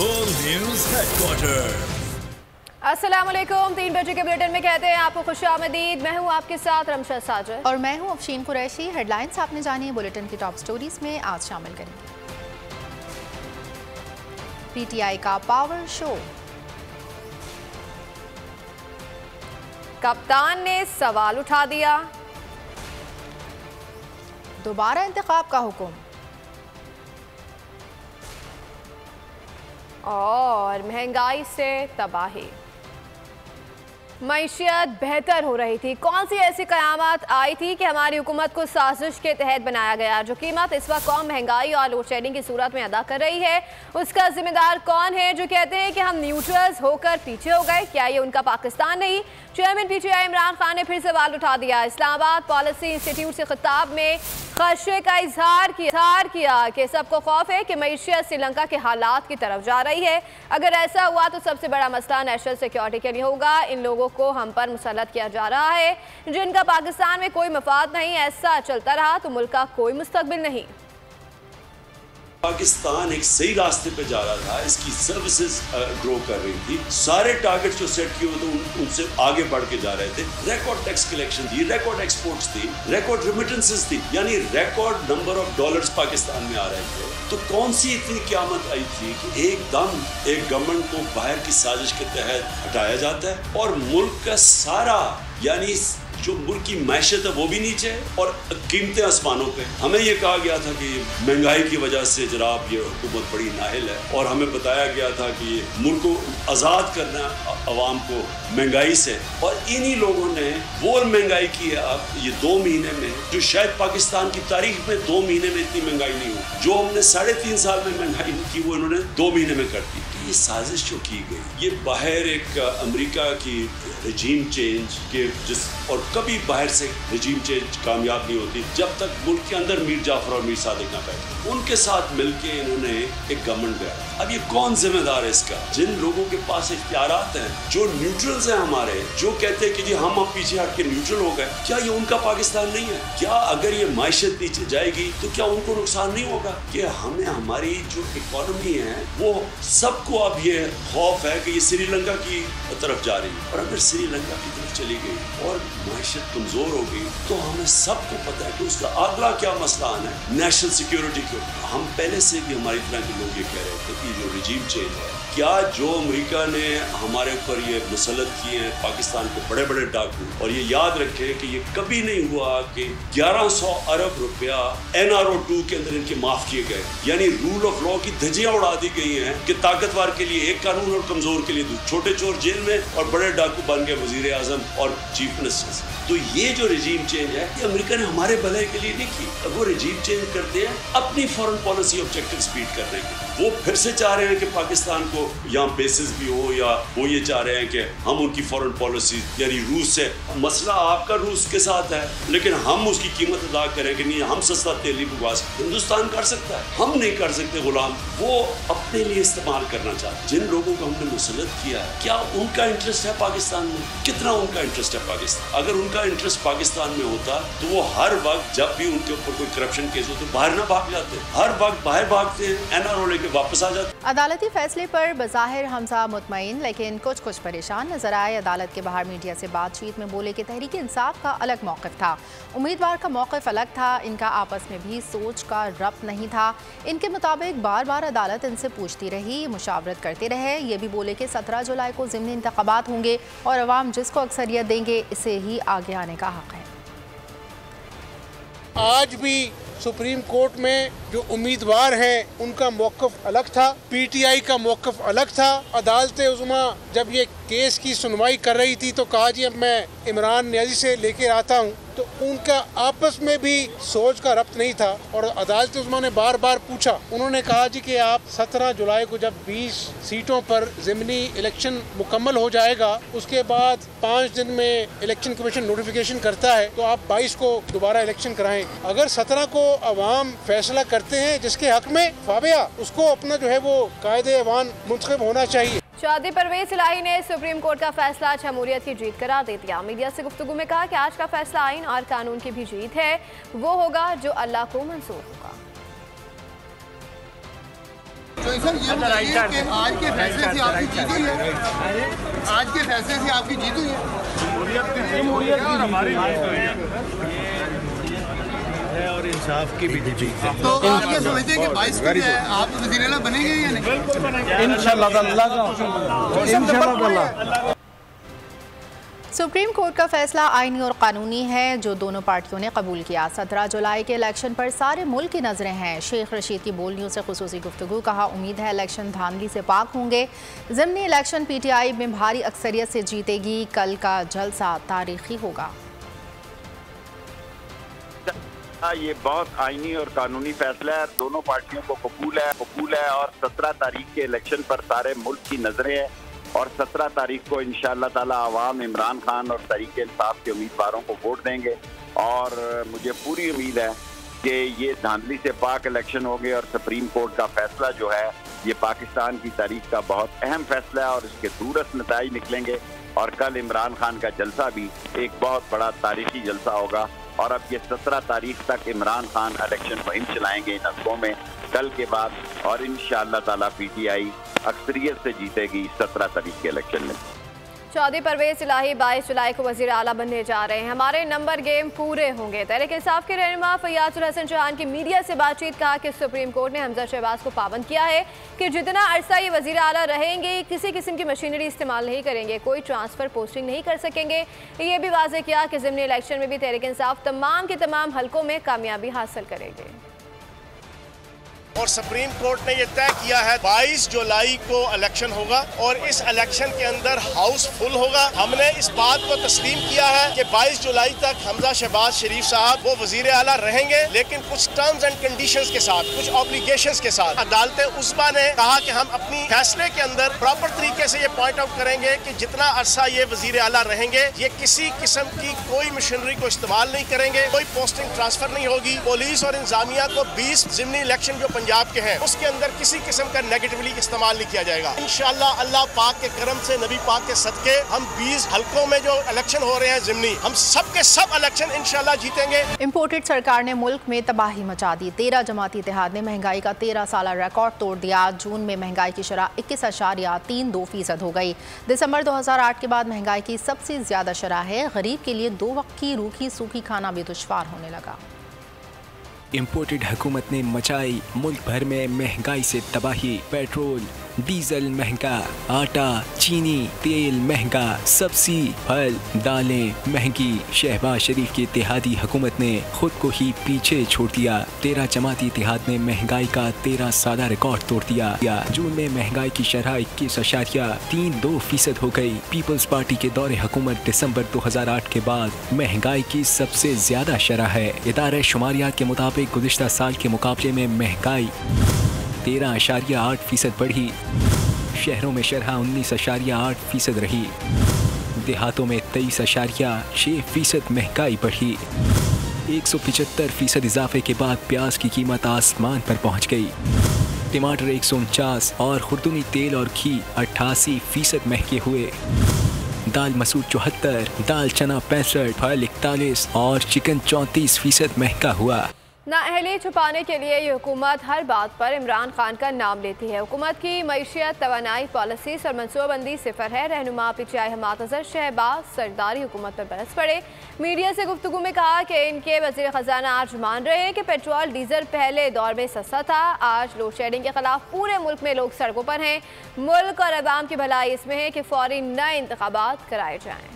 बोल news headquarter. अस्सलामुअलैकुम। 3 बजे के बुलेटिन में कहते हैं आपको खुशामदीद। मैं हूं आपके साथ रमशा साजर और मैं हूं अफशीन कुरैशी। हेडलाइंस आपने जानी, बुलेटिन की टॉप स्टोरीज में आज शामिल करेंगे। पीटीआई का पावर शो, कप्तान ने सवाल उठा दिया, दोबारा इंतखाब का हुक्म और महंगाई से तबाही। मईशियत बेहतर हो रही थी, कौन सी ऐसी क़यामत आई थी कि हमारी हुकूमत को साजिश के तहत बनाया गया। जो कीमत इस वक्त कौम महंगाई और लोड शेडिंग की सूरत में अदा कर रही है, उसका जिम्मेदार कौन है। जो कहते हैं कि हम न्यूट्रल्स होकर पीछे हो गए, क्या ये उनका पाकिस्तान नहीं। चेयरमैन पीटीआई इमरान खान ने फिर सवाल उठा दिया। इस्लामाबाद पॉलिसी इंस्टीट्यूट से खिताब में खदशे का इजहार किया कि सबको खौफ है कि मईशियत श्रीलंका के हालात की तरफ जा रही है। अगर ऐसा हुआ तो सबसे बड़ा मसला नेशनल सिक्योरिटी के लिए होगा। इन लोगों को हम पर मुसलत किया जा रहा है जिनका पाकिस्तान में कोई मफाद नहीं। ऐसा चलता रहा तो मुल्क का कोई मुस्तकबिल नहीं। पाकिस्तान एक सही रास्ते पे जा रहा था, इसकी सर्विसेज ग्रो कर रही थी, सारे टारगेट्स जो सेट किए हुए थे उनसे आगे बढ़ के जा रहे थे। रिकॉर्ड टैक्स कलेक्शन थी, रिकॉर्ड एक्सपोर्ट्स थी, रिकॉर्ड रिमिटेंसेस थी, यानी record number of dollars Pakistan में आ रहे थे। तो कौन सी इतनी क़यामत आई थी कि एकदम एक गवर्नमेंट को बाहर की साजिश के तहत हटाया जाता है और मुल्क का सारा, यानी जो मुल्क की मैशत है वो भी नीचे और कीमतें आसमानों पे। हमें ये कहा गया था कि महंगाई की वजह से जनाब ये हुकूमत बड़ी नाहिल है, और हमें बताया गया था कि मुल्क को आज़ाद करना आवाम को महंगाई से, और इन्हीं लोगों ने वो महंगाई की है। अब ये 2 महीने में, जो शायद पाकिस्तान की तारीख में 2 महीने में इतनी महंगाई नहीं हुई, जो हमने 3.5 साल में महंगाई की वो इन्होंने 2 महीने में कर दी। ये साजिश जो की गई, ये बाहर एक अमेरिका की रजीम चेंज के जिस, और कभी बाहर से रजीम चेंज कामयाब नहीं होती जब तक मुल्क के अंदर मीर जाफर और मीर सादिक ना बैठे, उनके साथ मिलके इन्होंने एक गवर्नमेंट बनाया। अब ये कौन जिम्मेदार है इसका? जिन लोगों के पास इख्तियारात हैं, जो न्यूट्रल्स हैं हमारे, जो कहते हैं कि जी हम अब पीछे हट के न्यूट्रल हो गए, क्या ये उनका पाकिस्तान नहीं है? क्या अगर ये मायशत नीचे जाएगी तो क्या उनको नुकसान नहीं होगा? कि हमें हमारी जो इकोनॉमी है वो सबको, अब ये खौफ है कि ये श्रीलंका की तरफ जा रही है, और अगर श्रीलंका की तरफ चली गई और मायशत कमजोर हो गई तो हमें सबको पता है कि उसका अगला क्या मसला आना है। नेशनल सिक्योरिटी के ऊपर हम पहले से भी, हमारी तरह के लोग ये कह रहे थे कि जो रिजीम चेंज है, क्या जो अमेरिका ने हमारे ऊपर ये मुसलत किए हैं, पाकिस्तान के बड़े बड़े डाकू, और ये याद रखें कि ये कभी नहीं हुआ कि 1100 अरब रुपया NRO 2 के अंदर इनके माफ किए गए, यानी रूल ऑफ लॉ की धज्जियां उड़ा दी गई हैं कि ताकतवर के लिए एक कानून और कमजोर के लिए छोटे चोर जेल में और बड़े डाकू बन गए वजीर आजम और चीफ मिनिस्टर। तो ये जो रिजीम चेंज है ये अमेरिका ने हमारे भले के लिए नहीं की। वो रिजीम चेंज करते हैं अपनी फॉरेन पॉलिसी ऑब्जेक्टिव्स मीट करने के। वो फिर से चाह रहे हैं कि पाकिस्तान को यहाँ बेसिस भी हो, या वो ये चाह रहे हैं कि हम उनकी फॉरेन पॉलिसी, यानी रूस से, मसला आपका रूस के साथ है लेकिन हम उसकी कीमत अदा करें कि नहीं, हम सस्ता तेल उगा सकते, हिंदुस्तान कर सकता है, हम नहीं कर सकते गुलाम। वो अपने लिए इस्तेमाल करना चाहते। जिन लोगों को हमने मुसलत किया है, क्या उनका इंटरेस्ट है पाकिस्तान में? कितना उनका इंटरेस्ट है पाकिस्तान? अगर उनका इंटरेस्ट पाकिस्तान में होता तो वो हर वक्त, जब भी उनके ऊपर कोई करप्शन केस हो तो बाहर ना भाग जाते, हर वक्त बाहर भागते हैं, NRO लेके वापस आ जाते। अदालती फैसले पर बज़ाहिर हमज़ा मुतमईन लेकिन कुछ परेशान नजर आए। अदालत के बाहर मीडिया से बातचीत में बोले कि तहरीक इंसाफ का अलग मौक़िफ़ था, उम्मीदवार का मौक़िफ़ अलग था, इनका आपस में भी सोच का रब्त नहीं था। इनके मुताबिक बार बार अदालत इनसे पूछती रही, मुशावरत करते रहे। ये भी बोले कि 17 जुलाई को ज़िमनी इंतख़ाबात होंगे और अवाम जिसको अक्सरियत देंगे इसे ही आगे आने का हक़ है। आज भी सुप्रीम कोर्ट में जो उम्मीदवार हैं उनका मौक़िफ़ अलग था, पीटीआई का मौक़िफ़ अलग था। अदालत उज़्मा जब ये केस की सुनवाई कर रही थी तो कहा जी अब मैं इमरान नियाज़ी से लेकर आता हूँ, तो उनका आपस में भी सोच का रब्त नहीं था। और अदालत उज़्मा ने बार बार पूछा, उन्होंने कहा जी कि आप 17 जुलाई को जब 20 सीटों पर ज़िमनी इलेक्शन मुकम्मल हो जाएगा, उसके बाद 5 दिन में इलेक्शन कमीशन नोटिफिकेशन करता है, तो आप 22 को दोबारा इलेक्शन कराएं। अगर 17 को अवाम फैसला करते हैं जिसके हक में फाबिया, उसको अपना जो है वो कायदे अवान मुंतखब होना चाहिए। चौधरी परवेज़ इलाही ने सुप्रीम कोर्ट का फैसला जमहूरियत की जीत करार दे दिया। मीडिया से गुफ्तगू में कहा कि आज का फैसला आइन और कानून की भी जीत है, वो होगा जो अल्लाह को मंजूर होगा। आज के फैसले से आपकी जीत हुई है, आज के फैसले से आपकी जीत हुई है और इंसाफ की भी जीत है। तो आप क्या समझते हैं कि 22 को है, आप वज़ीर-ए-आला बनेंगे या नहीं? बिल्कुल बनेंगे इंशाल्लाह। सुप्रीम कोर्ट का फैसला आईनी और कानूनी है जो दोनों पार्टियों ने कबूल किया। 17 जुलाई के इलेक्शन पर सारे मुल्क की नज़रें हैं। शेख रशीद की बोल न्यूज़ से खुसूसी गुफ्तगू, कहा उम्मीद है इलेक्शन धांधली से पाक होंगे। ज़िमनी इलेक्शन PTI में भारी अक्सरियत से जीतेगी। कल का जलसा तारीखी होगा। ये बहुत आईनी और कानूनी फैसला है, दोनों पार्टियों को कबूल है और 17 तारीख के इलेक्शन पर सारे मुल्क की नजरें हैं और 17 तारीख को इंशाअल्लाह ताला आवाम इमरान खान और तरीके इंसाफ के उम्मीदवारों को वोट देंगे और मुझे पूरी उम्मीद है कि ये धांधली से पाक इलेक्शन होंगे और सुप्रीम कोर्ट का फैसला जो है ये पाकिस्तान की तारीख का बहुत अहम फैसला है और इसके दूरस्थ नतीजे निकलेंगे और कल इमरान खान का जलसा भी एक बहुत बड़ा तारीखी जलसा होगा और अब ये 17 तारीख तक इमरान खान इलेक्शन मुहिम चलाएंगे इन हल्कों में कल के बाद और इंशाअल्लाह ताला PTI अक्सरियत से जीतेगी 17 तारीख के इलेक्शन में। चौधरी परवेज इलाही 22 जुलाई को वजीर आला बनने जा रहे हैं। हमारे नंबर गेम पूरे होंगे। तहरीक इंसाफ के रहनुमा फैयाज उल हसन चौहान की मीडिया से बातचीत, कहा कि सुप्रीम कोर्ट ने हमजा शहबाज को पाबंद किया है कि जितना अरसा ये वजीर आला रहेंगे किसी किस्म की मशीनरी इस्तेमाल नहीं करेंगे, कोई ट्रांसफर पोस्टिंग नहीं कर सकेंगे। ये भी वाजह किया कि ज़िमनी इलेक्शन में भी तहरीक इंसाफ तमाम के तमाम हलकों में कामयाबी हासिल करेंगे और सुप्रीम कोर्ट ने ये तय किया है 22 जुलाई को इलेक्शन होगा और इस इलेक्शन के अंदर हाउस फुल होगा। हमने इस बात को तस्लीम किया है कि 22 जुलाई तक हमजा शहबाज शरीफ साहब वो वजीर आला रहेंगे लेकिन कुछ टर्म्स एंड कंडीशंस के साथ, कुछ ऑब्लिगेशंस के साथ। अदालत उस्मा ने कहा कि हम अपनी फैसले के अंदर प्रॉपर तरीके से ये पॉइंट आउट करेंगे कि जितना अरसा ये वजीर आला रहेंगे ये किसी किस्म की कोई मशीनरी को इस्तेमाल नहीं करेंगे, कोई पोस्टिंग ट्रांसफर नहीं होगी। पुलिस और इंतजामिया को 20 जिमनी इलेक्शन जो पंजाब के हैं उसके अंदर किसी किस्म का नेगेटिवली इस्तेमाल नहीं किया जाएगा। इंशाल्लाह अल्लाह पाक के करम से नबी पाक के सदके हम 20 हलकों में जो इलेक्शन हो रहे हैं जिमनी, हम सब के सब इलेक्शन इंशाल्लाह जीतेंगे। इम्पोर्टेड सरकार ने मुल्क में तबाही मचा दी। 13 जमाती इत्तेहाद ने महंगाई का 13 साला रिकॉर्ड तोड़ दिया। जून में महंगाई की शरह 21.32% हो गई। दिसंबर 2008 के बाद महंगाई की सबसे ज्यादा शरह है। गरीब के लिए 2 वक्त की रूखी सूखी खाना भी दुश्वार होने लगा। इम्पोर्टेड हुकूमत ने मचाई मुल्क भर में महंगाई से तबाही। पेट्रोल डीजल महंगा, आटा चीनी तेल महंगा, सब्जी फल दालें महंगी। शहबाज शरीफ की इत्तेहादी हुकूमत ने खुद को ही पीछे छोड़ दिया। 13 जमाती इत्तेहाद ने महंगाई का 13 साला रिकॉर्ड तोड़ दिया। जून में महंगाई की शरह 21.32% हो गई। पीपल्स पार्टी के दौरे हुकूमत दिसंबर 2008 के बाद महंगाई की सबसे ज्यादा शरह है। इदारे शुमारियात के मुताबिक गुज़िश्ता साल के मुकाबले में महंगाई 13.8% बढ़ी। शहरों में शरह 19.8% रही। देहातों में 23.6% महंगाई बढ़ी। 175% इजाफे के बाद प्याज की कीमत आसमान पर पहुंच गई। टमाटर 149 और खुर्दुनी तेल और घी 88% महंगे हुए। दाल मसूर 74, दाल चना 65, फल 41 और चिकन 34% महंगा हुआ। नाअहली छुपाने के लिए ये हुकूमत हर बात पर इमरान खान का नाम लेती है। हुकूमत की मईशियत तवानाई पॉलिसीज़ और मनसूबाबंदी सिफर है। रहनुमा PTI हमात अज़र शहबाज सरदारी हुकूमत पर बरस पड़े। मीडिया से गुफ्तगू में कहा कि इनके वज़ीर ख़जाना आज मान रहे हैं कि पेट्रोल डीजल पहले दौर में सस्ता था, आज लोड शेडिंग के खिलाफ पूरे मुल्क में लोग सड़कों पर हैं। मुल्क और अवाम की भलाई इसमें है कि फौरी नए इंतखाबात कराए जाएँ।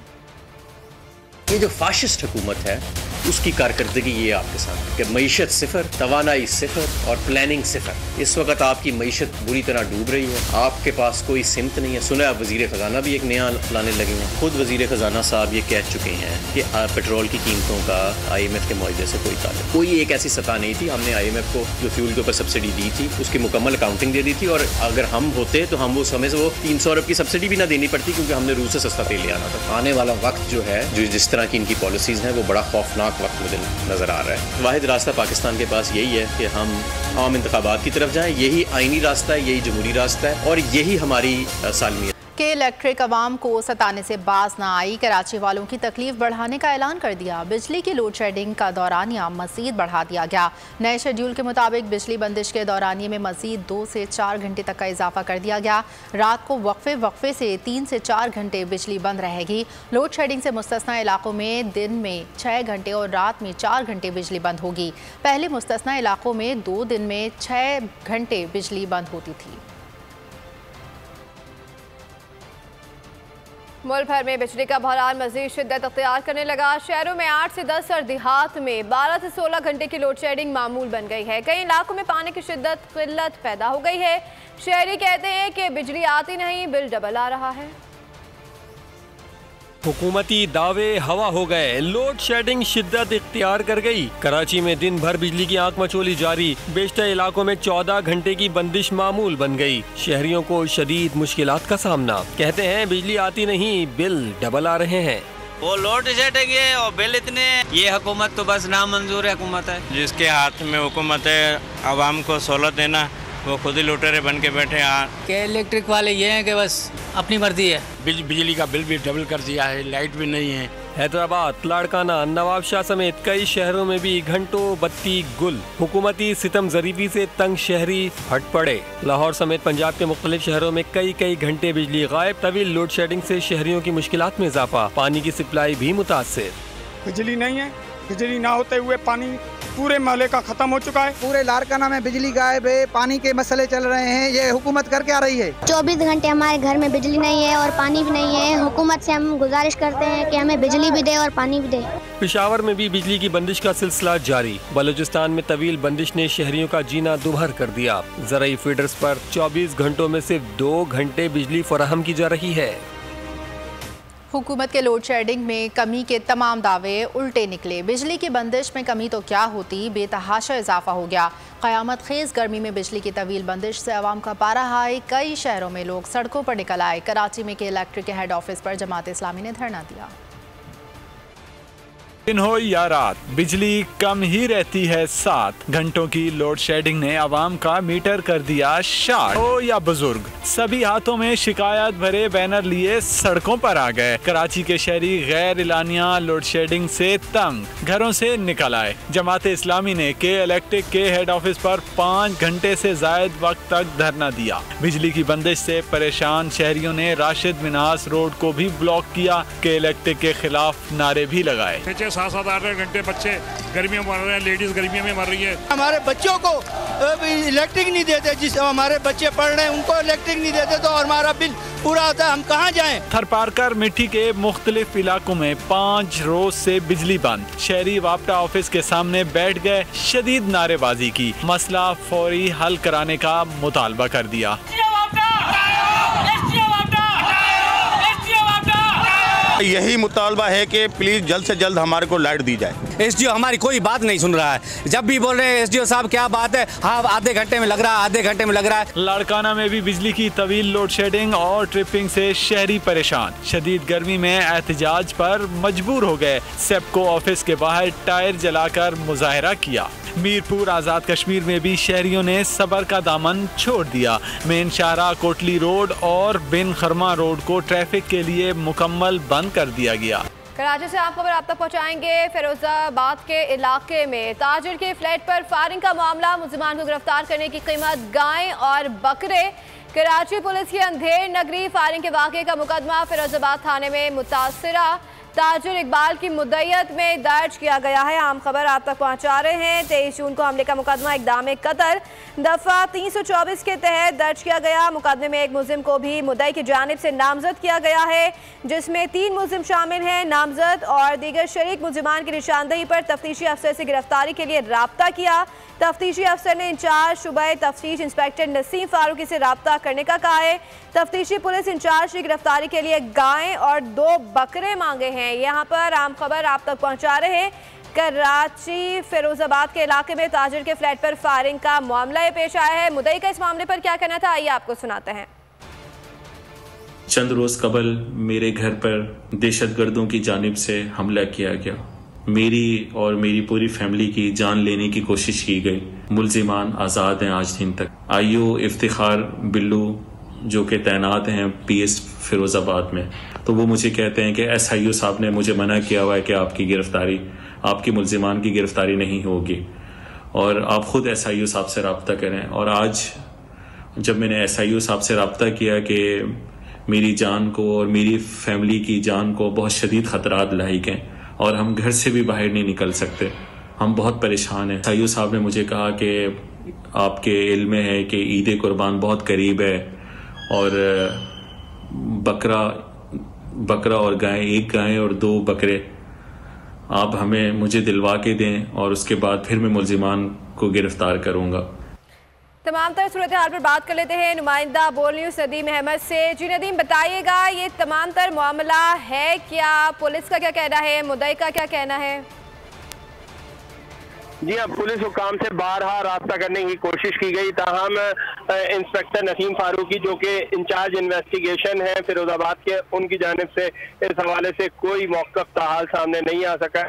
ये जो फाशिस्ट हुकूमत है उसकी कारकर्दगी ये आपके साथ कि मईशत सिफर, तवानाई सिफर और प्लानिंग सिफर। इस वक्त आपकी मईशत बुरी तरह डूब रही है, आपके पास कोई सिमत नहीं है। सुना आप वजीर ख़जाना भी एक नया लाने लगे हैं। खुद वजीर ख़जाना साहब ये कह चुके हैं कि पेट्रोल की कीमतों का IMF के मुआवजे से कोई ताल्लुक, कोई एक ऐसी सतह नहीं थी। हमने IMF को जो फ्यूल के ऊपर सब्सिडी दी थी उसकी मुकम्मल अकाउंटिंग दे दी थी और अगर हम होते तो हम उस समय से वो $300 की सब्सिडी भी ना देनी पड़ती क्योंकि हमने रूस से सस्ता तेल ले आना था। आने वाला वक्त जो है, जो जिस तरह की इनकी पॉलिसीज़ हैं वो बड़ा खौफनाक वक्त मुझे नज़र आ रहा है। वाहिद रास्ता पाकिस्तान के पास यही है कि हम आम इंतखाबात की तरफ जाएँ। यही आइनी रास्ता है, यही जमहूरी रास्ता है और यही हमारी सालमियत। K-Electric अवाम को सताने से बाज ना आई, कराची वालों की तकलीफ बढ़ाने का ऐलान कर दिया। बिजली की लोड शेडिंग का दौरानिया मज़ीद बढ़ा दिया गया। नए शेड्यूल के मुताबिक बिजली बंदिश के दौरानिये में मज़ीद 2 से 4 घंटे तक का इजाफा कर दिया गया। रात को वक्फे से 3 से 4 घंटे बिजली बंद रहेगी। लोड शेडिंग से मुस्तना इलाकों में दिन में 6 घंटे और रात में 4 घंटे बिजली बंद होगी। पहले मुस्तना इलाकों में 2 दिन में 6 घंटे बिजली बंद होती थी। मुल्क भर में बिजली का बहरान मज़ीद शिद्दत अख्तियार करने लगा। शहरों में 8 से 10 और देहात में 12 से 16 घंटे की लोड शेडिंग मामूल बन गई है। कई इलाकों में पानी की शिद्दत किल्लत पैदा हो गई है। शहरी कहते हैं कि बिजली आती नहीं, बिल डबल आ रहा है। हुकूमती दावे हवा हो गए, लोड शेडिंग शिद्दत इख्तियार कर गई। कराची में दिन भर बिजली की आंख मचोली जारी, बेशतर इलाकों में 14 घंटे की बंदिश मामूल बन गई। शहरियों को शदीद मुश्किलात का सामना, कहते हैं बिजली आती नहीं, बिल डबल आ रहे हैं। वो लोड शेडिंग है और बिल इतने, ये हुकूमत तो बस नामंजूर हुकूमत है। जिसके हाथ में हुकूमत है, आवाम को सहूलत देना, वो खुद ही लुटेरे बन के बैठे यहाँ। K-Electric वाले ये हैं कि बस अपनी मर्जी है। बिजली का बिल भी डबल कर दिया है, लाइट भी नहीं है। हैदराबाद, लाड़काना, नवाबशाह समेत कई शहरों में भी घंटों बत्ती गुल। हुकूमती सितम जरीबी से तंग शहरी हट पड़े। लाहौर समेत पंजाब के मुख्तलिफ शहरों में कई घंटे बिजली गायब। तवील लोड शेडिंग से शहरियों की मुश्किलात में इजाफा, पानी की सप्लाई भी मुतासर। बिजली नहीं है, बिजली ना होते हुए पानी पूरे मोहल्ले का खत्म हो चुका है। पूरे लाड़काना में बिजली गायब है, पानी के मसले चल रहे हैं। ये हुकूमत करके आ रही है। 24 घंटे हमारे घर में बिजली नहीं है और पानी भी नहीं है। हुकूमत से हम गुजारिश करते हैं कि हमें बिजली भी दे और पानी भी दे। पेशावर में भी बिजली की बंदिश का सिलसिला जारी। बलूचिस्तान में तवील बंदिश ने शहरियों का जीना दुभर कर दिया। जरई फीडर्स पर 24 घंटों में सिर्फ 2 घंटे बिजली फराहम की जा रही है। हुकूमत के लोड शेडिंग में कमी के तमाम दावे उल्टे निकले। बिजली की बंदिश में कमी तो क्या होती, बेतहाशा इजाफा हो गया। क़यामत खेज़ गर्मी में बिजली की तवील बंदिश से आवाम का पारा हाई। कई शहरों में लोग सड़कों पर निकल आए। कराची में K-Electric के हेड ऑफिस पर जमात-ए-इस्लामी ने धरना दिया। दिन हो या रात बिजली कम ही रहती है। 7 घंटों की लोड शेडिंग ने आवाम का मीटर कर दिया शार्ट। हो या बुजुर्ग, सभी हाथों में शिकायत भरे बैनर लिए सड़कों पर आ गए। कराची के शहरी गैर एलानिया लोड शेडिंग से तंग घरों से निकल आए। जमाते इस्लामी ने K-Electric के हेड ऑफिस पर 5 घंटे से जायद वक्त तक धरना दिया। बिजली की बंदिश से परेशान शहरियों ने राशिद मिनास रोड को भी ब्लॉक किया। K-Electric के खिलाफ नारे भी लगाए। 7-8 घंटे बच्चे गर्मियों में मर रहे हैं, लेडीज गर्मियों में मर रही है। हमारे बच्चों को इलेक्ट्रिक नहीं देते। जिस हमारे बच्चे पढ़ रहे हैं उनको इलेक्ट्रिक नहीं देते तो हमारा बिल पूरा आता है, हम कहाँ जाएं? थरपारकर मिट्टी के मुख्तलिफ इलाकों में 5 रोज से बिजली बंद। शहरी वापटा ऑफिस के सामने बैठ गए, शदीद नारेबाजी की, मसला फौरी हल कराने का मुतालबा कर दिया। यही मुतालबा है कि प्लीज जल्द से जल्द हमारे को लाइट दी जाए। SDO हमारी कोई बात नहीं सुन रहा है। जब भी बोल रहे हैं SDO साहब क्या बात है, हाँ आधे घंटे में लग रहा है, आधे घंटे में लग रहा है। लाड़काना में भी बिजली की तवील लोड शेडिंग और ट्रिपिंग से शहरी परेशान। शदीद गर्मी में एहतजाज पर मजबूर हो गए। सेपको ऑफिस के बाहर टायर जलाकर मुजाहरा किया। मीरपुर आज़ाद कश्मीर में भी शहरियों ने सबर का दामन छोड़ दिया। मेन शाहरा, कोटली रोड और बिन खरमा रोड को ट्रैफिक के लिए मुकम्मल बंद कर दिया गया। कराची से आपको राब्ता पहुँचाएंगे। फिरोजाबाद के इलाके में ताजिर के फ्लैट पर फायरिंग का मामला, मुलजिमान को गिरफ्तार करने की कीमत गायें और बकरे। कराची पुलिस की अंधेर नगरी फायरिंग के वाक़े का मुकदमा फिरोजाबाद थाने में मुतासरा ताजुर इकबाल की मुद्दत में दर्ज किया गया है। आम खबर आप तक पहुंचा रहे हैं। 23 जून को हमले का मुकदमा इकदाम कतर दफ़ा 324 के तहत दर्ज किया गया। मुकदमे में एक मुलजिम को भी मुद्दई की जानिब से नामजद किया गया है, जिसमें 3 मुलजिम शामिल हैं। नामजद और दीगर शरीक मुलजिमान की निशानदही पर तफ्तीशी अफसर से गिरफ्तारी के लिए रबता किया। तफ्तीशी अफसर ने इंचार्ज शुबे तफ्तीश इंस्पेक्टर नसीम फारूकी से रबता करने का कहा है। तफ्तीशी पुलिस इंचार्ज की गिरफ्तारी के लिए गायें और 2 बकरे मांगे हैं। यहाँ पर आम खबर आप तक पहुँचा रहे हैं। कराची फिरोजाबाद के इलाके में ताजिर के फ्लैट पर फायरिंग का मामला पेश आया है। मुद्दई का इस मामले पर क्या कहना था, आइए आपको सुनाते हैं। चंद रोज कबल मेरे घर पर दहशतगर्दों की जानिब से हमला किया गया। मेरी और मेरी पूरी फैमिली की जान लेने की कोशिश की गई। मुलजिमान आज़ाद हैं आज दिन तक। IO इफ्तिखार बिल्लू जो कि तैनात हैं PS फिरोज़ाबाद में, तो वो मुझे कहते हैं कि SIU साहब ने मुझे मना किया हुआ है कि आपकी गिरफ़्तारी, आपकी मुल्ज़िमान की गिरफ़्तारी नहीं होगी और आप ख़ुद SIU साहब से रब्ता करें। और आज जब मैंने SIU साहब से रब्ता किया कि मेरी जान को और मेरी फैमिली की जान को बहुत शदीद ख़तरात लायक हैं और हम घर से भी बाहर नहीं निकल सकते, हम बहुत परेशान हैं, SIU साहब ने मुझे कहा कि आपके इल्म है कि ईद कुर्बान बहुत करीब है और बकरा और गाय, एक गाय और 2 बकरे आप हमें मुझे दिलवा के दें और उसके बाद फिर मैं मुल्ज़िमान को गिरफ़्तार करूँगा। तमाम तर सूरत हाल पर बात कर लेते हैं नुमाइंदा बोल न्यूज़ नदीम अहमद से। जी नदीम, बताइएगा ये तमाम तर मामला है क्या, पुलिस का क्या कहना है, मुद्दई का क्या कहना है? जी हाँ, पुलिस हुकाम से बारहा रास्ता करने की कोशिश की गई, ताहम इंस्पेक्टर नसीम फारूकी जो कि इंचार्ज इन्वेस्टिगेशन है फिरोजाबाद के, उनकी जानिब से इस हवाले से कोई मौक़िफ़ ताहाल सामने नहीं आ सका।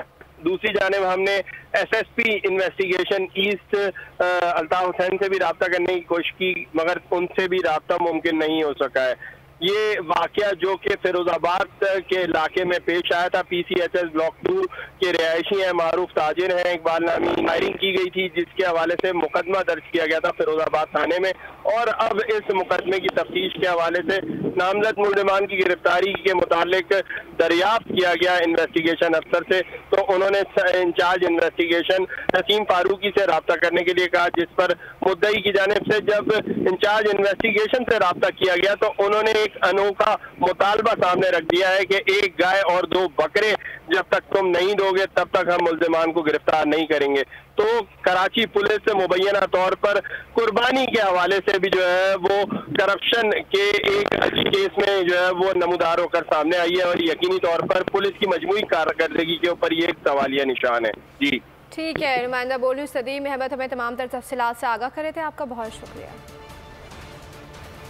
दूसरी जानिब हमने SSP investigation east Altaf Hussain से भी रब्ता करने की कोशिश की मगर उनसे भी रब्ता मुमकिन नहीं हो सका है। ये वाक़या जो कि फिरोज़ाबाद के इलाके में पेश आया था, PCHS ब्लॉक 2 के रिहायशी हैं, मारूफ ताजिर हैं, इकबाल नामी, फायरिंग की गई थी जिसके हवाले से मुकदमा दर्ज किया गया था फिरोज़ाबाद थाने में और अब इस मुकदमे की तफ्तीश के हवाले से नामजद मुल्ज़िमान की गिरफ्तारी के मुतालिक दरियाफ्त किया गया इन्वेस्टिगेशन अफसर से, तो उन्होंने इंचार्ज इन्वेस्टिगेशन नसीम फारूकी से रब्ता करने के लिए कहा, जिस पर मुद्दई की जानिब से जब इंचार्ज इन्वेस्टिगेशन से रब्ता किया गया तो उन्होंने एक अनोखा मुतालबा सामने रख दिया है कि 1 गाय और 2 बकरे जब तक तुम नहीं दोगे तब तक हम मुल्ज़िमान को गिरफ्तार नहीं करेंगे। तो कराची पुलिस से मुबैना तौर पर कुर्बानी के हवाले से भी जो है वो करप्शन के एक अच्छी केस में जो है वो नमूदार होकर सामने आई है और यकीनी तौर पर पुलिस की मजमूई कारकर्दगी के ऊपर ये एक सवालिया निशान है। जी ठीक है, नुमाइंदा बोल न्यूज़ सदीम अहमद हमें तमाम तर तफसीलात से आगाह करे थे, आपका बहुत शुक्रिया।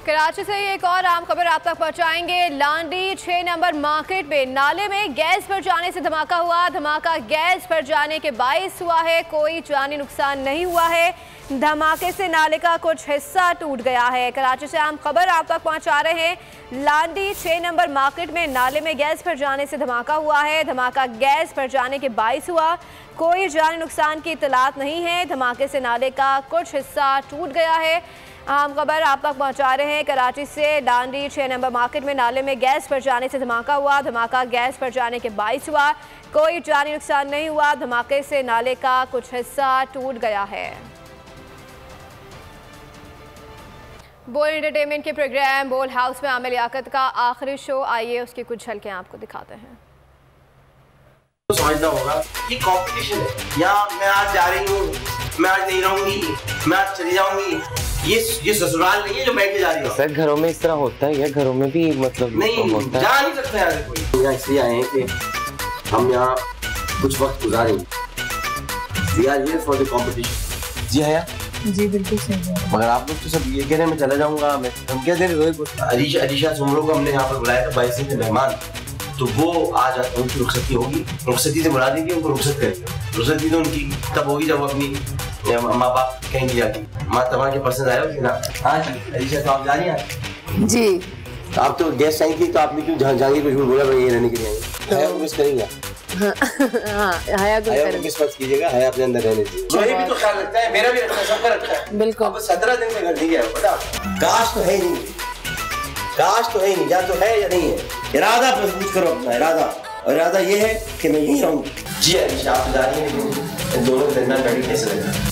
कराची से एक और आम खबर आप तक पहुंचाएंगे। लांडी 6 नंबर मार्केट में नाले में गैस पर जाने से धमाका हुआ, धमाका गैस पर जाने के बायस हुआ है, कोई जानी नुकसान नहीं हुआ है, धमाके से नाले का कुछ हिस्सा टूट गया है। कराची से आम खबर आप तक पहुंचा रहे हैं, लांडी 6 नंबर मार्केट में नाले में गैस पर जाने से धमाका हुआ है, धमाका गैस पर जाने के बायस हुआ, कोई जानी नुकसान की इतलात नहीं है, धमाके से नाले का कुछ हिस्सा टूट गया है। आम खबर आप तक पहुंचा रहे हैं कराची से, डांडी 6 नंबर मार्केट में नाले में गैस पर जाने से धमाका हुआ, धमाका गैस पर जाने के बायस हुआ, कोई जानी नुकसान नहीं हुआ, धमाके से नाले का कुछ हिस्सा टूट गया है। बोल एंटरटेनमेंट के प्रोग्राम बोल हाउस में आमिर लियाकत का आखिरी शो, आइए उसकी कुछ झलकें आपको दिखाते हैं। तो समझना होगा कि कंपटीशन है, या मैं आज जा रही हूँ, मैं आज नहीं रहूंगी, मैं आज चली जाऊंगी, ये ससुराल नहीं है जो मैं के जा रही हूँ। सर घरों में इस तरह होता है, या घरों में भी मतलब नहीं होता है, जा नहीं सकते यार कोई। यहाँ इसलिए आए हैं कि हम यहाँ कुछ वक्त गुजारेंगे। We are here for the competition। जी हाँ जी बिल्कुल सही है। मगर आप लोग तो सब ये कह रहे मैं चला जाऊँगा, मैं हम क्या दे रहे रोहित अरीशा सुमरों को हमने यहाँ पर बुलाया था 22 के मेहमान, तो वो आज उनकी रुखसती होगी, रुखसती से बुला देंगे, उनको रुखसत करेंगे, रुखसती तो उनकी तब होगी जब अपनी माँ बाप कहेंगे जाती माँ तब के पर्सन आया होगी ना। हाँ जी अलीशा तो आप जा रही हैं जी, तो आप तो गेस्ट आई थी तो आपने क्यों जाएंगे कुछ भी बोला, ये रहने के लिए करेंगे। हाँ हया किस वक्त कीजिएगा, हया अपने अंदर रहने दीजिए। भी तो ख्याल रखता है, मेरा भी रखता है, सबका रखता है। बिल्कुल 17 दिन में घर दी गया, काश तो है नहीं, काश तो है नहीं, या तो है या नहीं है। इरादा मजबूत करो अपना, इरादा, और इरादा ये है कि मैं यहीं रहूँगी। जी अलीशा आप जा रही हैं, दोनों करना कैसे लगा?